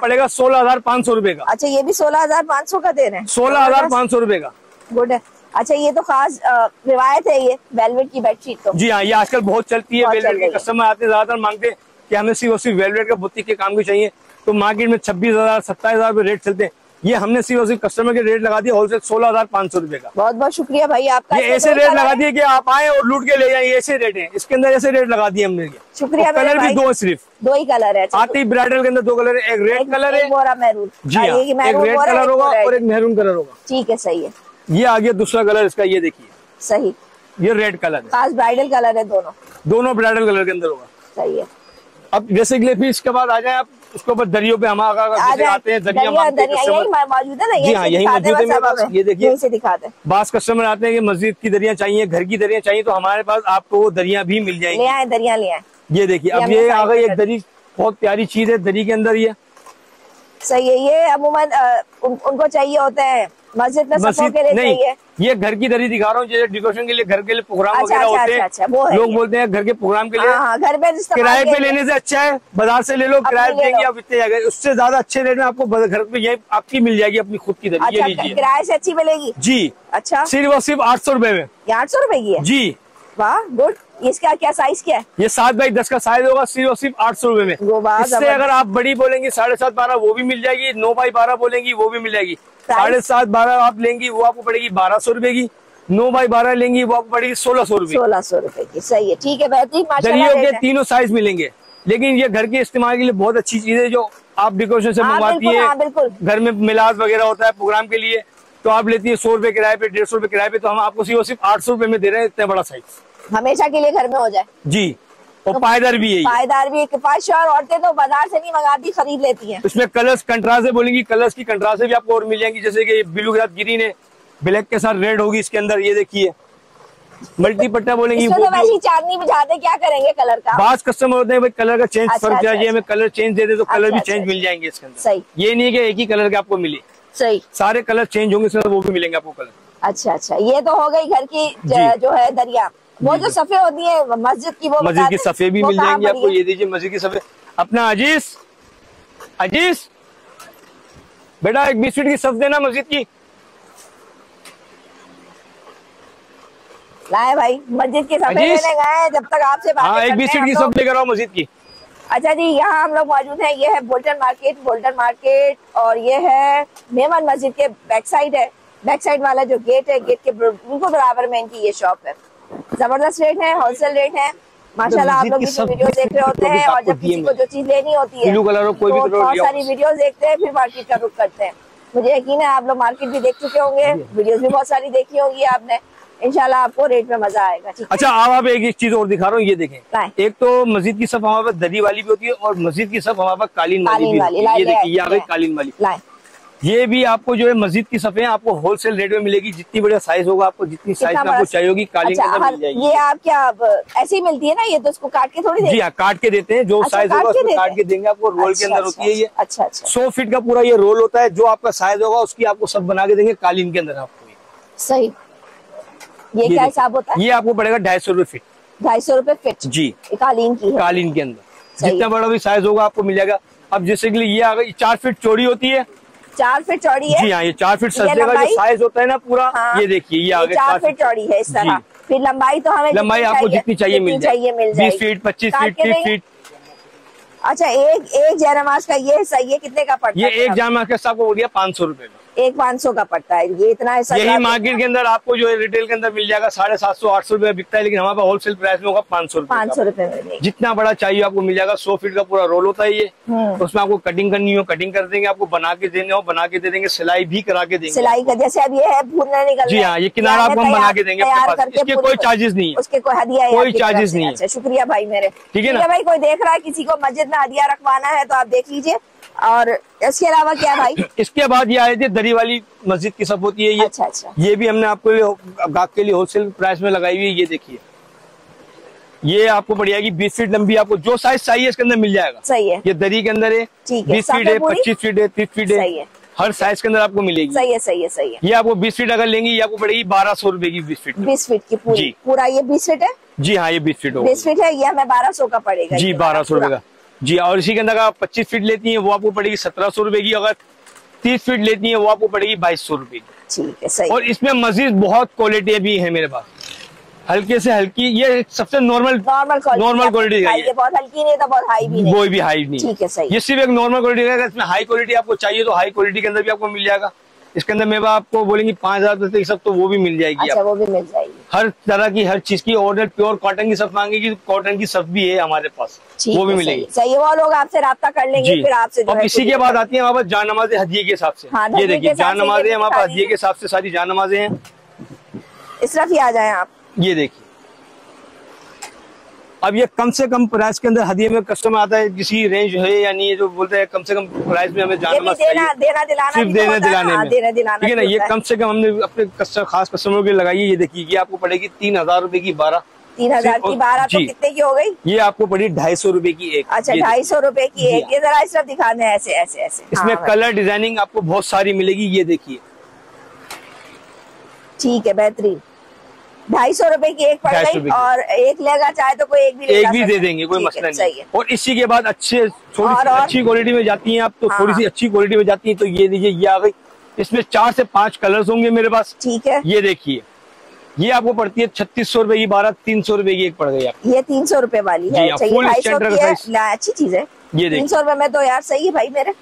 पड़ेगा 16,500 रूपये का, अच्छा ये भी 16,500 का दे रहे हैं, 16,500 रूपये का, गुड है। अच्छा ये तो खास रिवायत है ये वेलवेट की बेडशीट तो जी हाँ, ये आजकल बहुत चलती है, वेलवेट के कस्टमर आते ज्यादातर मांगते हैं कि हमें सिर्फ और सिर्फ वेलवेट का बुटीक के काम की चाहिए। तो मार्केट में 26,000-27,000 रूपये रेट चलते हैं, ये हमने सिर्फ कस्टमर के रेट लगा दिए होलसेल 16,500 रूपये का। बहुत बहुत शुक्रिया भाई आपका, ये ऐसे रेट लगा दिए कि आप आए और लूट के ले जाए, ऐसे रेट हैं इसके अंदर, ऐसे रेट लगा दिए हमने। शुक्रिया, कलर भी 2 है, सिर्फ 2 ही कलर है, आती ब्राइडल के अंदर 2 कलर है, एक रेड कलर है, एक रेड कलर होगा और एक मेहरून कलर होगा, ठीक है सही है। ये आ गया दूसरा कलर इसका, ये देखिए सही, ये रेड कलर है, खास ब्राइडल कलर है, दोनों ब्राइडल कलर के अंदर होगा, सही है। अब जैसे कि फिर इसके बाद आ जाए आप उसके ऊपर दरियों पे हम आते हैं, दरिया मौजूद है ना जी हाँ, यही मौजूद है। ये देखिए दिखाते हैं, बास कस्टमर आते हैं कि मस्जिद की दरिया चाहिए, घर की दरिया चाहिए, तो हमारे पास आपको वो दरिया भी मिल जाएगी, ले आए दरिया ले आए। ये देखिए अब ये आ गई एक दरी, बहुत प्यारी चीज है दरी के अंदर, ये सही है। ये अमूमन उनको चाहिए होते हैं मस्जिद में, सबों के लिए चाहिए। ये घर की दरी दिखा रहा हूँ, जैसे डेकोरेशन के लिए, घर के लिए प्रोग्राम वगैरह होते हैं, लोग बोलते हैं घर के प्रोग्राम के लिए, घर में किराए पे लेने से अच्छा है बाजार से ले लो, किराए देंगे आप इतने, उससे ज्यादा अच्छे रेट में आपको घर पे यही आपकी मिल जाएगी, अपनी खुद की दरी, ये लीजिए किराए से अच्छी मिलेगी जी, अच्छा सिर्फ और सिर्फ 800 रूपये में, 800 रूपये की जी, वाह गुड। इसका क्या साइज क्या है? ये 7x10 का साइज होगा, सिर्फ 800 रूपये में। इससे अगर आप बड़ी बोलेंगी 7.5 12 वो भी मिल जाएगी, 9x12 बोलेंगी वो भी मिल जाएगी। 7.5 12 आप लेंगी वो आपको पड़ेगी 1200 रूपये की, 9x12 लेंगी वो आपको पड़ेगी 1600 रूपये। 1600 रूपये की, सही है, ठीक है, बेहतरीन। दरियों के तीनों साइज मिलेंगे, लेकिन ये घर के इस्तेमाल के लिए बहुत अच्छी चीज है जो आप डेकोरेशन से मंगवाती है। घर में मिलाद वगैरह होता है प्रोग्राम के लिए, तो आप लेती है 100 रूपये किराए पे, 150 रूपये किराए पे, तो हम आपको सिर्फ 800 रूपये में दे रहे हैं। इतना बड़ा साइज हमेशा के लिए घर में हो जाए जी, और तो पायदार भी है। पायदार भी है, और औरतें तो बाजार से नहीं मंगाती, खरीद लेती है। इसमें कलर्स कंट्रास्ट बोलेंगी, कलर्स की कंट्रास्ट भी आपको और मिल जाएंगी, जैसे की ब्लू के साथ ग्रीन है, ब्लैक के साथ रेड होगी इसके अंदर। ये देखिए मल्टीपट्टा बोलेंगी, तो वैसी चांदनी बुझाते क्या करेंगे कलर का। बास कस्टमर होते हैं भाई कलर का चेंज फर्क चाहिए, हमें कलर चेंज दे दे तो कलर भी चेंज मिल जाएंगे इसके अंदर। सही, ये नहीं कि एक ही कलर के आपको मिले, सही सारे कलर चेंज होंगे इसमें, वो भी मिलेंगे आपको कलर। अच्छा अच्छा, ये तो हो गई घर की जो है दरिया। वो जो सफे होती है मस्जिद की, वो मस्जिद की सफे भी मिल जाएंगे आपको। ये दीजिए मस्जिद की सफे। अपना अजीज, अजीज बेटा एक बिस्किट की सफ देना मस्जिद की। लाए भाई मस्जिद के सफे लेने गए, जब तक आपसे बात एक बिस्किट की सफ लेकर आओ मस्जिद की। अच्छा जी, यहाँ हम लोग मौजूद हैं, ये है बोल्टन मार्केट, और ये है मेमन मस्जिद के बैक साइड है। बैक साइड वाला जो गेट है, गेट के बिल्कुल बराबर में इनकी ये शॉप है। जबरदस्त रेट है, होलसेल रेट है, माशाल्लाह। आप लोग वीडियो देख रहे होते हैं, और जब किसी को जो चीज लेनी होती है बहुत सारी वीडियो देखते हैं, फिर मार्केट का रुख करते हैं। मुझे यकीन है आप लोग मार्केट भी देख चुके होंगे, वीडियो भी बहुत सारी देखी होंगी आपने। इंशाल्लाह आपको रेट में मजा आएगा। अच्छा, आप एक चीज और दिखा रहा हूँ, ये देखें। एक तो मस्जिद की सफ हमारे पास दरी वाली भी होती है, और मस्जिद की सफ हमारे पास कालीन वाली भी होती है। ये देखिए यहाँ पे कालीन वाली, ये भी आपको जो है मस्जिद की सफे आपको होलसेल रेट में मिलेगी। जितनी बढ़िया साइज होगा आपको, जितनी साइज आपको चाहिए होगी, कालीन के अंदर मिल जाएगी। ये आप क्या ऐसी मिलती है ना, ये तो उसको काट के थोड़ी। जी हाँ, काट के देते हैं, जो साइज होगा उसको काट के देंगे आपको। रोल के अंदर होती है ये। अच्छा, 100 फीट का पूरा ये रोल होता है, जो आपका साइज होगा उसकी आपको सब बना के देंगे कालीन के अंदर आपको। सही, ये क्या हिसाब होता है? ये आपको पड़ेगा 250 रूपये फीट। 250 रूपये फिट जी, कालीन की है। कालीन के अंदर जितना बड़ा भी साइज होगा आपको मिल जाएगा। अब जैसे कि ये अगर 4 फीट चौड़ी होती है, 4 फीट चौड़ी है जी हाँ, ये 4 फीट सस्ते का जो साइज होता है ना पूरा। हाँ, ये देखिए ये आगे 4 फीट चौड़ी है इस तरह। फिर लंबाई तो हमें लंबाई आपको जितनी चाहिए मिल जाएगी, 20 फीट, 25 फीट, 30 फीट। अच्छा, एक जायनमाज का ये सही है, कितने का पड़ता है? ये एक जायनमाज का सबको हो गया 500 रूपये में, एक 500 का पड़ता है। ये इतना है, यही मार्केट के अंदर आपको जो है रिटेल के अंदर मिल जाएगा 750, 800 रूपये बिकता है, लेकिन हमारे पास होलसेल प्राइस में होगा 500 रूपये। जितना बड़ा चाहिए आपको मिल जाएगा। 100 फीट का पूरा रोल होता है ये, तो उसमें आपको कटिंग करनी हो कटिंग कर देंगे, आपको बना के देने हो बना के दे देंगे, सिलाई भी करा के देंगे। सिलाई का जैसे अब ये है भूनना निकल जी हाँ, ये किनारा आपको हम बना के देंगे अपने पास, इसके कोई चार्जेस नहीं है, उसके कोई हदिया कोई चार्जेस नहीं है। शुक्रिया भाई मेरे, ठीक है ना भाई। कोई देख रहा है किसी को मस्जिद में हदिया रखवाना है तो आप देख लीजिए। और इसके अलावा क्या भाई? इसके बाद ये आए थे दरी वाली मस्जिद की सब होती है ये। अच्छा अच्छा, ये भी हमने आपको गाहक के लिए होलसेल प्राइस में लगाई हुई है। ये देखिए, ये आपको बढ़िया की 20 फीट लंबी, आपको जो साइज चाहिए इसके अंदर मिल जाएगा। सही है, ये दरी के अंदर है, 20 फीट है, 25 फीट है, 30 फीट है, हर साइज के अंदर आपको मिलेगी। सही है सही है सही है। ये आपको 20 फीट अगर लेंगी ये आपको पड़ेगी 1200 रूपये की। 20 फीट की पूरा ये 20 फीट है जी हाँ, ये 20 फीट है, ये हमें 1200 का पड़ेगा जी, 1200 रूपये का जी। और इसी के अंदर आप 25 फीट लेती हैं वो आपको पड़ेगी 1700 रूपये की, अगर 30 फीट लेती हैं वो आपको पड़ेगी 2200 रूपये की। ठीक है, सही। और इसमें मजीद बहुत क्वालिटी भी है मेरे पास, हल्के से हल्की, ये सबसे नॉर्मल क्वालिटी का, ये बहुत हल्की नहीं तो बहुत हाई भी नहीं, कोई भी हाई नहीं। ठीक है, सही। ये सिर्फ एक नॉर्मल क्वालिटी का, इसमें हाई क्वालिटी आपको चाहिए तो हाई क्वालिटी के अंदर भी आपको मिल जाएगा। इसके अंदर मेरे पास आपको बोलेंगी 5000 सब, तो वो भी मिल जाएगी। अच्छा, वो भी मिल जाएगी, हर तरह की हर चीज की। ऑर्डर प्योर कॉटन की सब मांगेगी, कॉटन की सब भी है हमारे पास, वो भी मिलेगी। सही, वो लोग आपसे राब्ता कर लेंगे फिर आपसे। और इसी के बाद आती है हमारे पास जान नमाजें हदिये के हिसाब से। ये देखिए जान नमाजें हमारे पास हदिये के हिसाब से सारी जान नमाजें हैं। इस तरफ ही आ जाए आप, ये देखिए। अब ये कम से कम प्राइस के अंदर हदिये में कस्टमर आता है, किसी रेंज है या नहीं, जो बोलता है कम से कम प्राइस में हमें जाना देना दिलाना, ठीक है ना। ये कम से कम हमने अपने खास कस्टमरों के लगाई है। ये देखिए, ये आपको पड़ेगी 3000 रूपये की 12। 3000 की 12 तो कितने की हो गई? ये आपको पड़ी 250 रूपये की एक। अच्छा, 250 रूपये की एक। ये जरा इस तरफ दिखा दें, ऐसे ऐसे ऐसे। इसमें कलर डिजाइनिंग आपको बहुत सारी मिलेगी, ये देखिए। ठीक है, बेहतरीन। 250 रूपये की एक पड़ गई, और एक लेगा चाहे तो कोई एक भी दे देंगे, कोई मसला नहीं। और इसी के बाद अच्छी क्वालिटी में जाती हैं आप, तो थोड़ी सी अच्छी क्वालिटी में जाती है तो ये लीजिए, ये आ गई। इसमें 4 से 5 कलर्स होंगे मेरे पास। ठीक है, ये देखिए, ये आपको पड़ती है 3600 रुपए की 12, 300 रुपए की एक पड़ गई आपको। ये 300 रुपए वाली है, अच्छी चीज है। ये 300 रुपए में तो यार सही है भाई मेरे,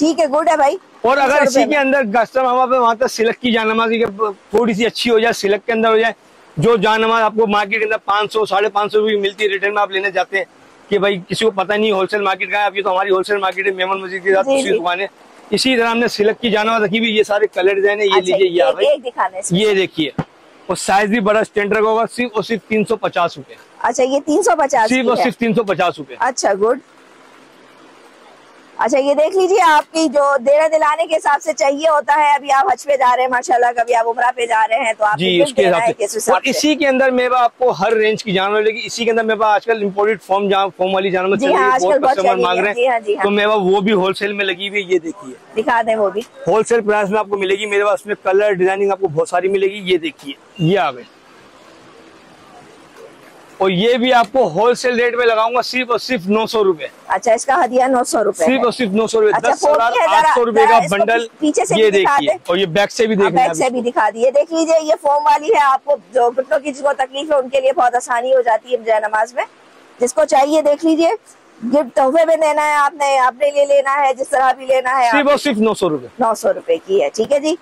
ठीक है, गुड है भाई। और अगर इसी के अंदर कस्टमर वहाँ तक सिलक की जानमाज़ी थोड़ी सी अच्छी हो जाए, सिलक के अंदर हो जाए, जो जानमाज़ आपको मार्केट के अंदर 500-550 की मिलती है, रिटर्न में आप लेने जाते हैं कि भाई किसी को पता नहीं होलसेल मार्केट का है, आप ये तो हमारी होलसेल मार्केट है मेमन मस्जिद के साथ दुकान है। इसी तरह हमने सिलक की जानमाज़ रखी हुई, ये सारे कलर डिजाइन है, ये लीजिए, ये देखिए, और साइज भी बड़ा स्टैंडर्ड होगा, सिर्फ और सिर्फ 350 रुपए। अच्छा, ये 350, सिर्फ और सिर्फ 350 रुपए। अच्छा, गुड। अच्छा, ये देख लीजिए, आपकी जो देना दिलाने के हिसाब से चाहिए होता है, अभी आप हज पे जा रहे हैं माशाल्लाह, कभी आप उमरा पे जा रहे हैं, तो आप जी उसके हिसाब से। और इसी के अंदर मेरे पास आपको हर रेंज की जानवर मिलेगी। इसी के अंदर मेरे पास आजकल इम्पोर्टेड फॉर्म वाली जानवर कस्टमर मांग रहे हैं, तो मेरे पास वो भी होलसेल में लगी हुई है। ये देखिए, दिखा दे, वो भी होलसेल प्राइस में आपको मिलेगी। मेरे पास में कलर डिजाइनिंग आपको बहुत सारी मिलेगी। ये देखिए, ये आवे, और ये भी आपको होलसेल रेट में लगाऊंगा, सिर्फ और सिर्फ 900 रुपए। अच्छा, इसका हदिया 900 रुपए, सिर्फ और सिर्फ 900 रुपए। 10,800 रुपए का बंडल। ये देखिए, और ये बैक से भी देखिए, बैक से भी दिखा दिए। देख लीजिए, ये फोम वाली है, आपको जो घुटनों की जिसको तकलीफ है उनके लिए बहुत आसानी हो जाती है जाए नमाज में, जिसको चाहिए। देख लीजिए, गिफ्ट तोहफे में देना है आपने, अपने लिए लेना है, जिस तरह भी लेना है, सिर्फ और सिर्फ 900 रुपए, 900 रुपए की है। ठीक है जी।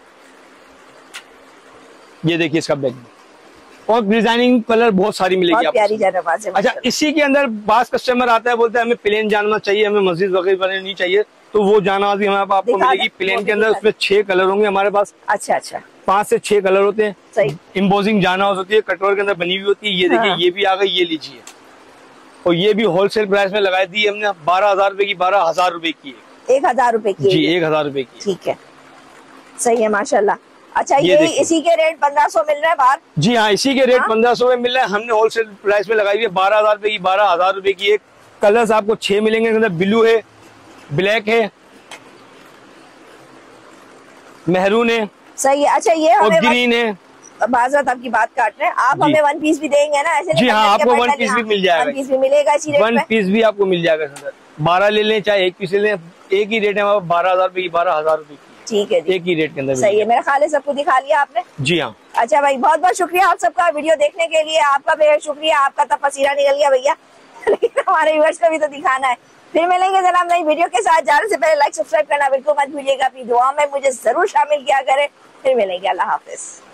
ये देखिए, इसका बैग और डिजाइनिंग कलर बहुत सारी मिलेगी आपको। अच्छा, इसी के अंदर बास कस्टमर आता है, बोलता है हमें प्लेन जानवर चाहिए, हमें मस्जिद वगैरह नहीं चाहिए, तो वो जानवर भी हमारे पास आपको मिलेगी। प्लेन के अंदर उसमें 6 कलर होंगे हमारे पास। अच्छा अच्छा, 5 से 6 कलर होते हैं। इम्पोजिंग जानवर होती है, कटोर के अंदर बनी हुई होती है। ये देखिए, ये भी आ गई, ये लीजिए। और ये भी होलसेल प्राइस में लगाई दी हमने, 12,000 रुपए की 12,000 रुपए की, 1,000 रुपए की जी, 1,000 रुपए की। ठीक है, सही है माशाल्लाह। अच्छा, ये इसी के रेट 1500 मिल रहा है बाहर? जी हाँ, इसी के रेट 1500 में मिल रहा है। हमने होलसेल प्राइस में लगाई हुई है 12,000 रुपए की 12,000 रुपए की एक। कलर्स आपको 6 मिलेंगे अंदर, ब्लू है, ब्लैक है, मेहरून है। सही है। अच्छा, ये और ग्रीन है। बाज़ात आपकी बात काट रहे हैं, आप हमें वन पीस भी देंगे ना ऐसे? जी हाँ, आपको वन पीस भी मिल जाएगा, वन पीस भी मिलेगा, वन पीस भी आपको मिल जाएगा सर। 12 ले लें चाहे 1 पीस ले लें, एक ही रेट है, 12,000 रुपए की 12,000 रुपए की। ठीक है, एक ही रेट के अंदर। सही है, मेरा ख्याल है सबको दिखा लिया आपने। जी हाँ। अच्छा भाई, बहुत बहुत शुक्रिया आप सबका वीडियो देखने के लिए, आपका बेहद शुक्रिया। आपका तब पसीना निकल गया भैया, लेकिन हमारे व्यूअर्स को भी तो दिखाना है। फिर मिलेंगे जनाब नई वीडियो के साथ। जाने से पहले लाइक सब्सक्राइब करना बिल्कुल मत भूलिएगा। अपनी दुआ में मुझे जरूर शामिल किया करें। फिर मिलेंगे, अल्लाह हाफिज।